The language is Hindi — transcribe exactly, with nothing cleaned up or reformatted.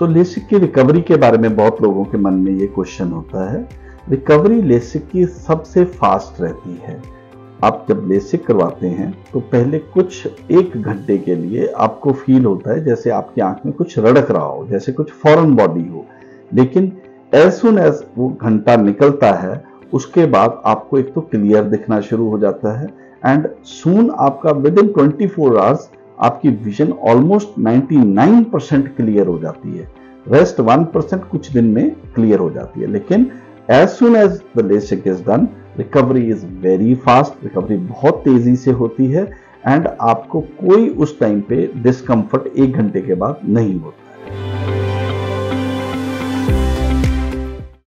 सो लेसिक की रिकवरी के बारे में बहुत लोगों के मन में ये क्वेश्चन होता है। रिकवरी लेसिक की सबसे फास्ट रहती है। आप जब लेसिक करवाते हैं तो पहले कुछ एक घंटे के लिए आपको फील होता है जैसे आपकी आंख में कुछ रड़क रहा हो, जैसे कुछ फॉरेन बॉडी हो, लेकिन एज सुन एज वो घंटा निकलता है उसके बाद आपको एक तो क्लियर दिखना शुरू हो जाता है एंड सून आपका within twenty four hours आपकी विजन ऑलमोस्ट निन्यानवे परसेंट क्लियर हो जाती है। रेस्ट वन परसेंट कुछ दिन में क्लियर हो जाती है, लेकिन as soon as the LASIK is done recovery is very fast. Recovery बहुत तेजी से होती है एंड आपको कोई उस टाइम पे डिस्कम्फर्ट एक घंटे के बाद नहीं होता।